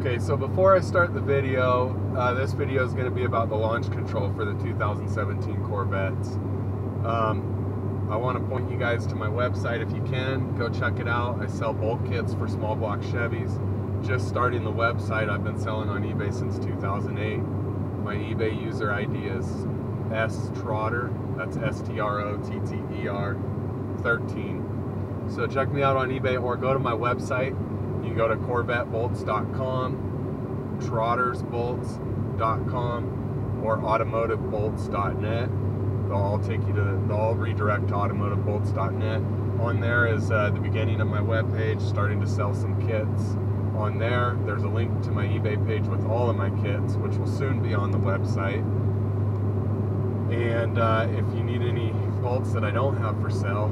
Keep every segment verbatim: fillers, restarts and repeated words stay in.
Okay, so before I start the video, uh, this video is going to be about the launch control for the two thousand seventeen Corvettes. Um, I want to point you guys to my website if you can. Go check it out. I sell bolt kits for small block Chevys. Just starting the website, I've been selling on eBay since two thousand eight. My eBay user I D is S Trotter, that's S T R O T T E R thirteen. So check me out on eBay or go to my website. You can go to Corvette Bolts dot com, Trotters Bolts dot com, or Automotive Bolts dot net. They'll all take you to, the, they'll all redirect to Automotive Bolts dot net. On there is uh, the beginning of my webpage, starting to sell some kits. On there, there's a link to my eBay page with all of my kits, which will soon be on the website. And uh, if you need any bolts that I don't have for sale,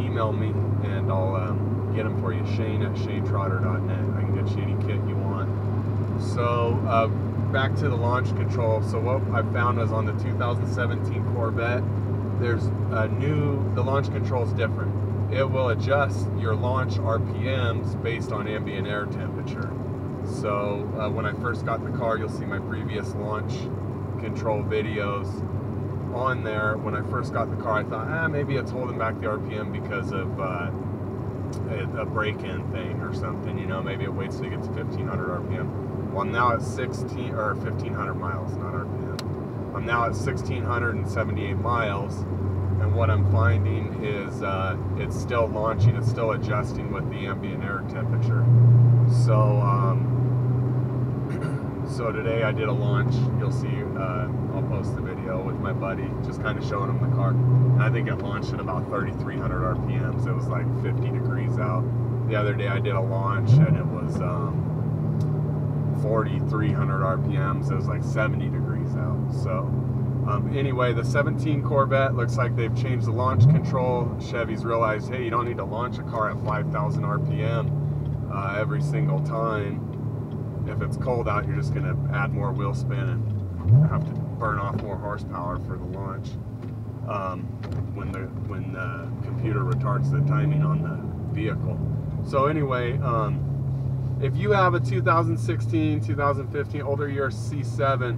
email me and I'll um, get them for you, shane at shane trotter dot net. I can get you any kit you want. So uh, back to the launch control. So what I found was on the two thousand seventeen Corvette, there's a new, the launch control is different. It will adjust your launch R P Ms based on ambient air temperature. So uh, when I first got the car, you'll see my previous launch control videos on there. When I first got the car, I thought, ah, maybe it's holding back the R P M because of uh, a, a break-in thing or something, you know, maybe it waits till it gets to fifteen hundred R P M. Well, now it's sixteen, or fifteen hundred miles, not R P M. I'm now at one thousand six hundred seventy-eight miles, and what I'm finding is uh, it's still launching, it's still adjusting with the ambient air temperature. So, um, So today I did a launch. You'll see, uh, I'll post the video with my buddy, just kind of showing him the car. And I think it launched at about thirty-three hundred R P Ms. It was like fifty degrees out. The other day I did a launch and it was um, forty-three hundred R P Ms. It was like seventy degrees out. So um, anyway, the seventeen Corvette looks like they've changed the launch control. Chevy's realized, hey, you don't need to launch a car at five thousand R P M uh, every single time. If it's cold out, you're just going to add more wheel spin and have to burn off more horsepower for the launch. Um, when the when the computer retards the timing on the vehicle. So anyway, um, if you have a two thousand sixteen, two thousand fifteen, older year C seven,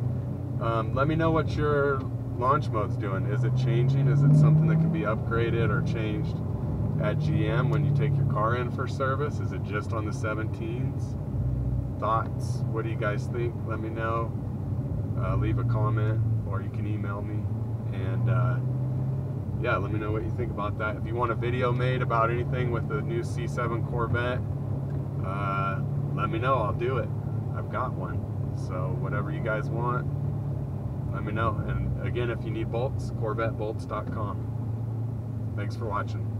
um, let me know what your launch mode's doing. Is it changing? Is it something that can be upgraded or changed at G M when you take your car in for service? Is it just on the seventeens? Thoughts? What do you guys think? Let me know. Uh, leave a comment, or you can email me. And uh, yeah, let me know what you think about that. If you want a video made about anything with the new C seven Corvette, uh, let me know. I'll do it. I've got one. So whatever you guys want, let me know. And again, if you need bolts, Corvette Bolts dot com. Thanks for watching.